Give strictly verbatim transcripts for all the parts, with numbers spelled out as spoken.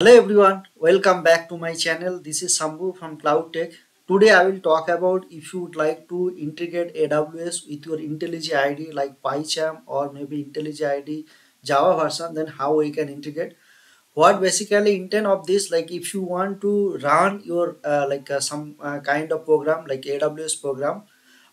Hello everyone, welcome back to my channel. This is Sambhu from Cloud Tech. Today I will talk about if you would like to integrate A W S with your IntelliJ I D like PyCharm or maybe IntelliJ I D Java version, then how we can integrate. What basically intent of this, like if you want to run your uh, like uh, some uh, kind of program like A W S program,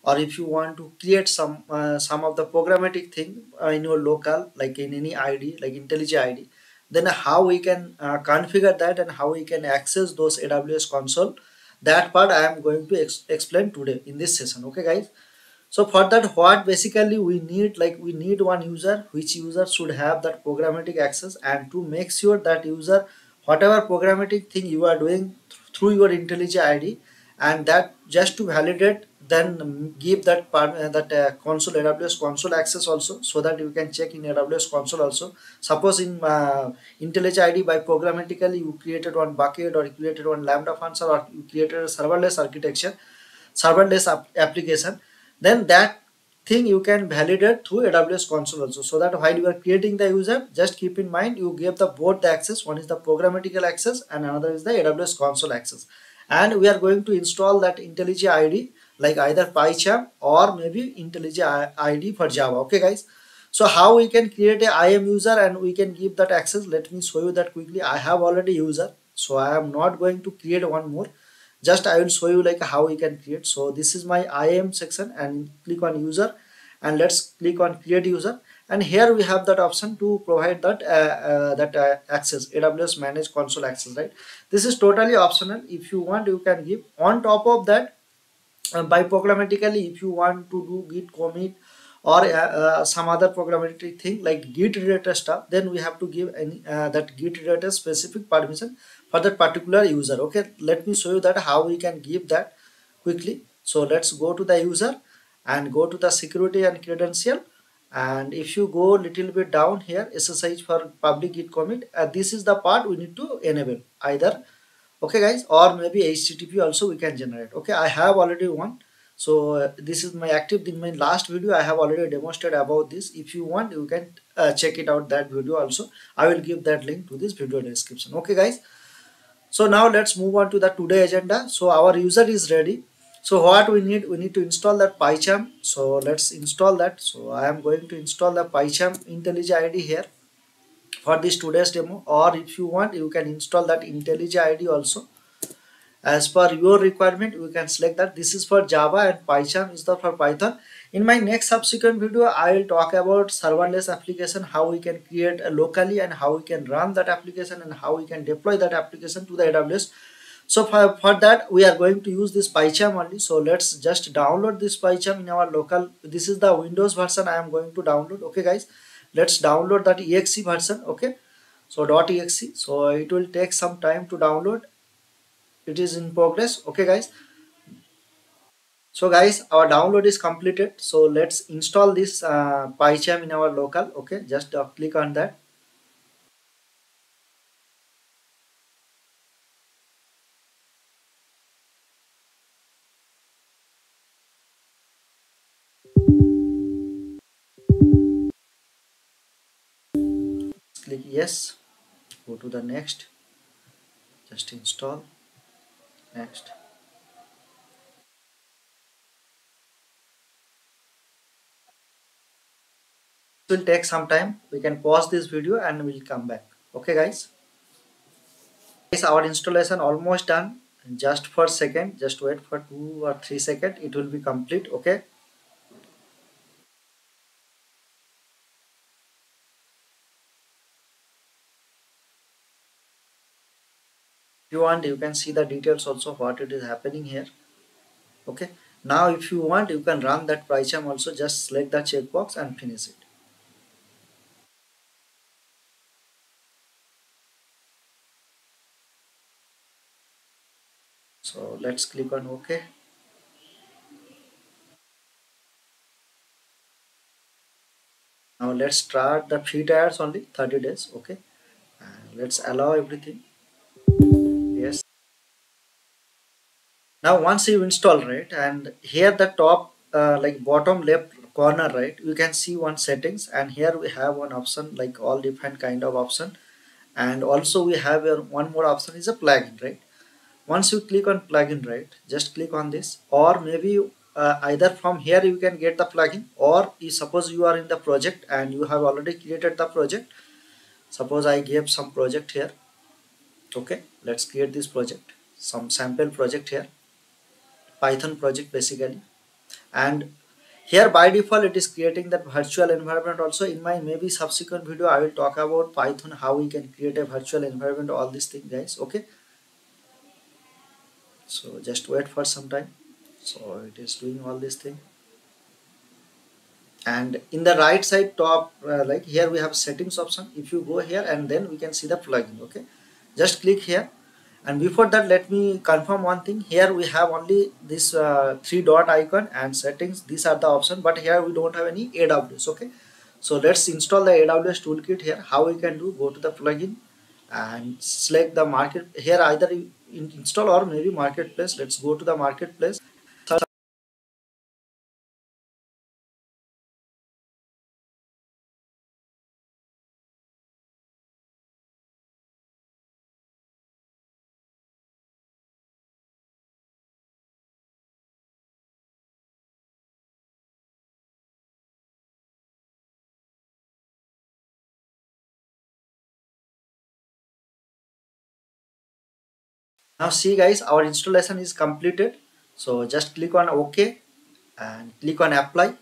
or if you want to create some uh, some of the programmatic thing uh, in your local, like in any I D like IntelliJ I D. Then how we can uh, configure that and how we can access those A W S console, that part I am going to ex explain today in this session. Okay guys, so for that what basically we need, like we need one user, which user should have that programmatic access, and to make sure that user whatever programmatic thing you are doing th through your IntelliJ I D, and that just to validate, then give that part, uh, that uh, console A W S console access also, so that you can check in A W S console also. Suppose in uh, IntelliJ I D by programmatically you created one bucket, or you created one Lambda function, or you created a serverless architecture, serverless ap application, then that thing you can validate through A W S console also, so that while you are creating the user, just keep in mind you gave the both the access. One is the programmatic access and another is the A W S console access, and we are going to install that IntelliJ I D like either PyCharm or maybe IntelliJ I D for Java. Okay guys, so how we can create a I A M user and we can give that access, let me show you that quickly. I have already user, so I am not going to create one more, just I will show you like how we can create. So this is my I A M section, and click on user and let's click on create user, and here we have that option to provide that uh, uh, that uh, access, A W S manage console access, right? This is totally optional. If you want you can give. On top of that, Um, by programmatically, if you want to do git commit or uh, uh, some other programmatic thing like git related stuff, then we have to give any uh, that git related specific permission for that particular user. Okay, let me show you that how we can give that quickly. So let's go to the user and go to the security and credential, and if you go little bit down here, S S H for public git commit, uh, this is the part we need to enable either. Okay guys, or maybe H T T P also we can generate. Okay, I have already one, so uh, this is my active. In my last video I have already demonstrated about this. If you want you can uh, check it out, that video also I will give that link to this video description. Okay guys, so now let's move on to the today agenda. So our user is ready, so what we need, we need to install that PyCharm. So let's install that. So I am going to install the PyCharm IntelliJ I D here for this today's demo, or if you want you can install that IntelliJ I D also as per your requirement. You can select that. This is for Java and PyCharm is the for Python. In my next subsequent video I will talk about serverless application, how we can create a locally and how we can run that application and how we can deploy that application to the A W S. So for, for that we are going to use this PyCharm only. So let's just download this PyCharm in our local. This is the Windows version I am going to download. Okay guys, let's download that E X E version. Okay, so .exe, so it will take some time to download. It is in progress. Okay guys, so guys our download is completed. So let's install this uh, PyCharm in our local. Okay, just uh, click on that. Click yes, go to the next, just install, next. It will take some time. We can pause this video and we'll come back. Okay guys, is our installation almost done. Just for a second, just wait for two or three seconds, it will be complete. Okay, you want you can see the details also what it is happening here. Okay, now if you want you can run that PyCharm also. Just select the checkbox and finish it. So let's click on OK. Now let's start the free trials only thirty days. Okay, and let's allow everything. Now once you install, right, and here the top uh, like bottom left corner, right, you can see one settings, and here we have one option like all different kind of option, And also we have one more option is a plugin, right? Once you click on plugin, right, just click on this, or maybe uh, either from here you can get the plugin, or you, suppose you are in the project and you have already created the project. Suppose I gave some project here. Okay, let's create this project, some sample project here, Python project basically. And here by default it is creating that virtual environment also. In my maybe subsequent video I will talk about Python, how we can create a virtual environment, all these things, guys. Okay, so just wait for some time. So it is doing all this thing, and in the right side top, uh, like here we have settings option. If you go here and then we can see the plugin. Okay, just click here. And before that, let me confirm one thing. Here we have only this uh, three dot icon and settings. These are the options, but here we don't have any A W S. Okay, so let's install the A W S toolkit here. How we can do? Go to the plugin and select the market here, either you install or maybe marketplace. Let's go to the marketplace. Now see guys, our installation is completed. So just click on OK and click on apply.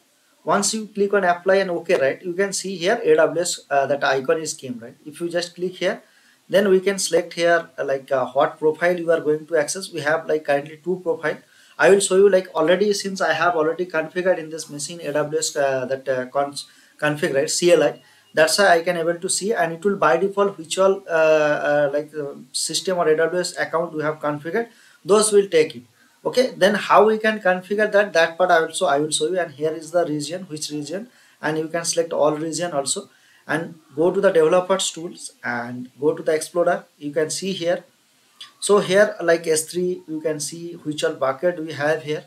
Once you click on apply and OK, right, you can see here A W S, uh, that icon is came, right. If you just click here, then we can select here uh, like uh, what profile you are going to access. We have like currently two profile. I will show you like already, since I have already configured in this machine A W S uh, that uh, config, right, C L I. That's how I can able to see, and it will by default which all uh, uh, like uh, system or A W S account we have configured, those will take it. Okay, then how we can configure that, that part I also I will show you. And here is the region, which region, and you can select all region also, and go to the developers tools and go to the explorer. You can see here, so here like S three, you can see which all bucket we have here.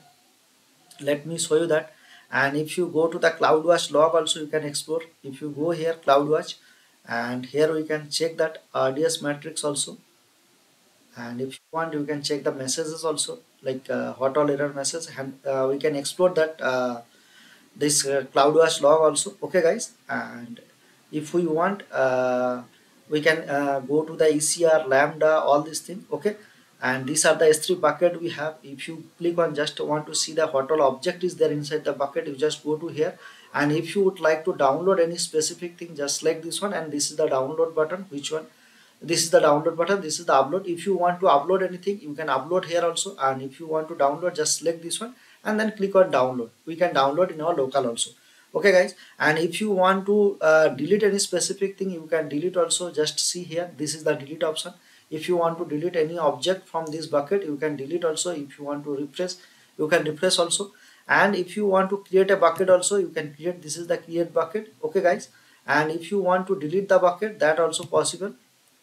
Let me show you that. And if you go to the CloudWatch log also, you can explore. If you go here CloudWatch, and here we can check that R D S matrix also. And if you want, you can check the messages also, like uh, what all error messages, and uh, we can explore that uh, this uh, CloudWatch log also. Okay guys, and if we want, uh, we can uh, go to the E C R, Lambda, all these things. Okay, and these are the S three bucket we have. If you click on just want to see the what all object is there inside the bucket, you just go to here. And if you would like to download any specific thing, just select this one, and this is the download button. Which one? This is the download button, this is the upload. If you want to upload anything, you can upload here also. And if you want to download, just select this one and then click on download. We can download in our local also. Okay guys, and if you want to uh, delete any specific thing, you can delete also. Just see here, this is the delete option. If you want to delete any object from this bucket, you can delete also. If you want to refresh, you can refresh also. And if you want to create a bucket also, you can create. This is the create bucket. Okay guys, and if you want to delete the bucket, that also possible.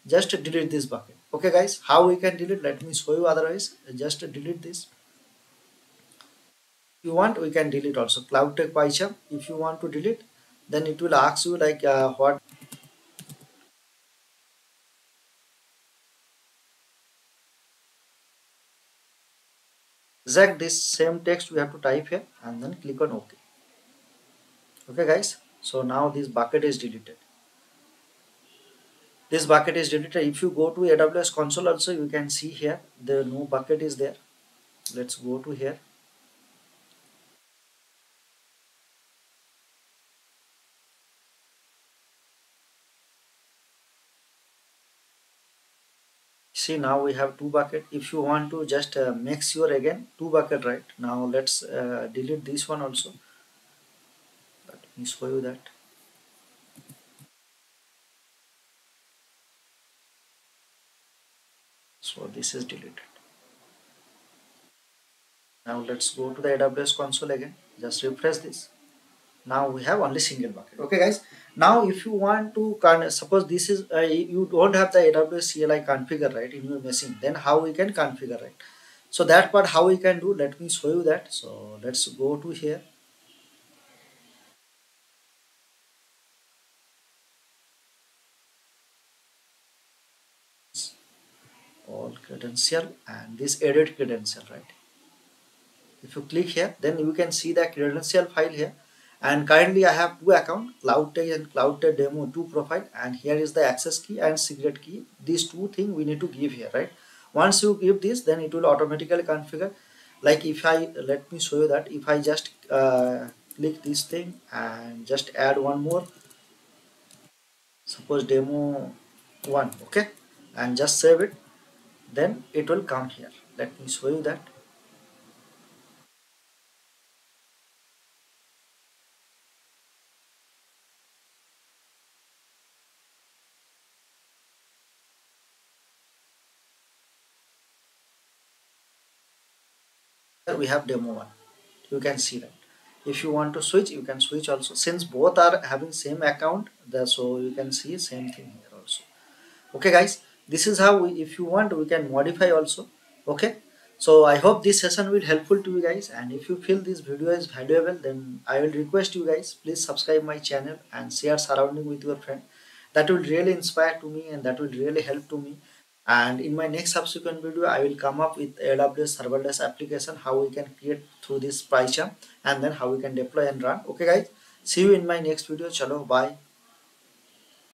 Just delete this bucket. Okay guys, how we can delete, let me show you. Otherwise just delete this. If you want, we can delete also Cloud Tech PyCharm. If you want to delete, then it will ask you like uh, what exact this same text we have to type here, and then click on OK. Okay guys, so now this bucket is deleted. This bucket is deleted. If you go to A W S console also, you can see here the no bucket is there. Let's go to here. See, now we have two bucket. If you want to just uh, make sure again two bucket, right. Now let's uh, delete this one also. Let me show you that. So this is deleted. Now let's go to the A W S console again, just refresh this. Now we have only single bucket. Okay guys, now if you want to con suppose this is uh, you don't have the A W S C L I configure, right, in your machine, then how we can configure, right? So that part how we can do, let me show you that. So let's go to here. all credential and this edit credential, right? If you click here, then you can see the credential file here. And currently I have two accounts, Cloud Tech and Cloud Tech Demo two profile, and here is the access key and secret key. These two things we need to give here, right? Once you give this, then it will automatically configure. Like if I, let me show you that, if I just uh, click this thing and just add one more, suppose demo one, okay, and just save it, then it will come here. Let me show you that. We have demo one, you can see that. If you want to switch, you can switch also, since both are having same account there, so you can see same thing here also. Okay guys, this is how we, if you want, we can modify also. Okay, so I hope this session will helpful to you guys, and if you feel this video is valuable, then I will request you guys, please subscribe my channel and share surrounding with your friend. That will really inspire to me and that will really help to me. And in my next subsequent video, I will come up with A W S serverless application, how we can create through this PyCharm, and then how we can deploy and run. Okay guys, see you in my next video. Chalo, bye.